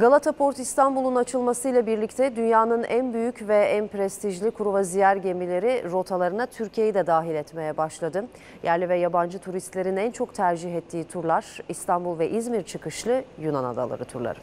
Galataport İstanbul'un açılmasıyla birlikte dünyanın en büyük ve en prestijli kruvaziyer gemileri rotalarına Türkiye'yi de dahil etmeye başladı. Yerli ve yabancı turistlerin en çok tercih ettiği turlar İstanbul ve İzmir çıkışlı Yunan adaları turları.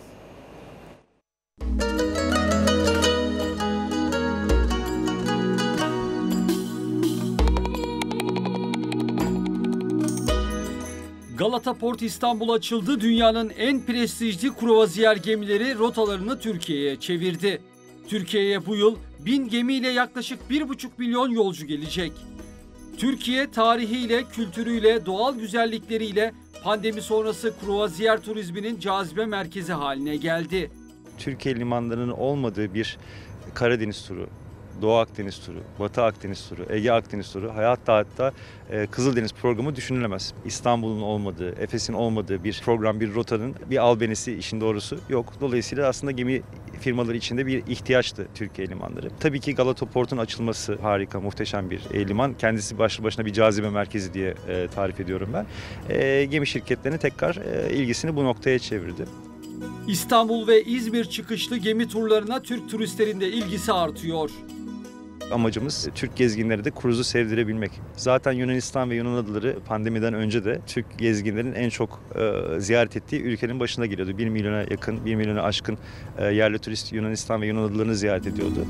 Galataport İstanbul açıldı, dünyanın en prestijli kruvaziyer gemileri rotalarını Türkiye'ye çevirdi. Türkiye'ye bu yıl 1000 gemiyle yaklaşık 1,5 milyon yolcu gelecek. Türkiye tarihiyle, kültürüyle, doğal güzellikleriyle pandemi sonrası kruvaziyer turizminin cazibe merkezi haline geldi. Türkiye limanlarının olmadığı bir Karadeniz turu, Doğu Akdeniz turu, Batı Akdeniz turu, Ege Akdeniz turu, hatta Kızıldeniz programı düşünülemez. İstanbul'un olmadığı, Efes'in olmadığı bir program, bir rotanın bir albenisi işin doğrusu yok. Dolayısıyla aslında gemi firmaları içinde bir ihtiyaçtı Türkiye limanları. Tabii ki Galataport'un açılması harika, muhteşem bir liman. Kendisi başlı başına bir cazibe merkezi diye tarif ediyorum ben. Gemi şirketlerine tekrar ilgisini bu noktaya çevirdi. İstanbul ve İzmir çıkışlı gemi turlarına Türk turistlerin de ilgisi artıyor. Amacımız Türk gezginleri de cruise'u sevdirebilmek. Zaten Yunanistan ve Yunan adaları pandemiden önce de Türk gezginlerin en çok ziyaret ettiği ülkenin başında geliyordu. 1 milyona yakın, 1 milyona aşkın yerli turist Yunanistan ve Yunan adalarını ziyaret ediyordu.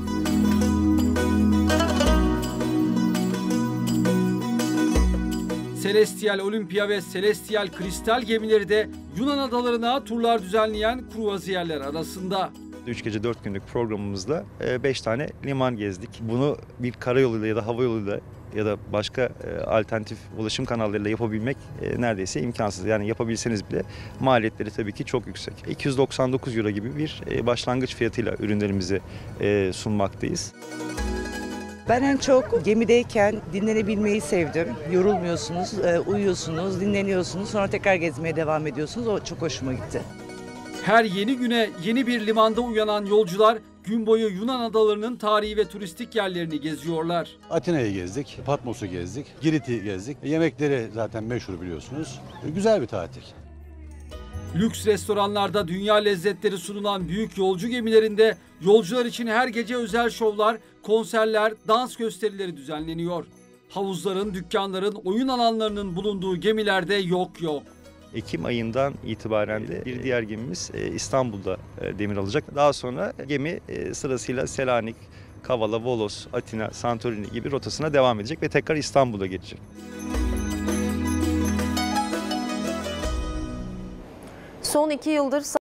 Celestial Olimpia ve Celestial Kristal gemileri de Yunan adalarına turlar düzenleyen kruvaziyerler arasında. 3 gece 4 günlük programımızla 5 tane liman gezdik. Bunu bir karayoluyla ya da havayoluyla ya da başka alternatif ulaşım kanallarıyla yapabilmek neredeyse imkansız. Yani yapabilseniz bile maliyetleri tabii ki çok yüksek. 299 euro gibi bir başlangıç fiyatıyla ürünlerimizi sunmaktayız. Ben en çok gemideyken dinlenebilmeyi sevdim. Yorulmuyorsunuz, uyuyorsunuz, dinleniyorsunuz, sonra tekrar gezmeye devam ediyorsunuz. O çok hoşuma gitti. Her yeni güne yeni bir limanda uyanan yolcular gün boyu Yunan adalarının tarihi ve turistik yerlerini geziyorlar. Atina'yı gezdik, Patmos'u gezdik, Girit'i gezdik. Yemekleri zaten meşhur biliyorsunuz. Güzel bir tatil. Lüks restoranlarda dünya lezzetleri sunulan büyük yolcu gemilerinde yolcular için her gece özel şovlar, konserler, dans gösterileri düzenleniyor. Havuzların, dükkanların, oyun alanlarının bulunduğu gemilerde yok yok. Ekim ayından itibaren de bir diğer gemimiz İstanbul'da demir alacak. Daha sonra gemi sırasıyla Selanik, Kavala, Volos, ATİNA, SANTORİNİ gibi rotasına devam edecek ve tekrar İstanbul'a geçecek. Son 2 yıldır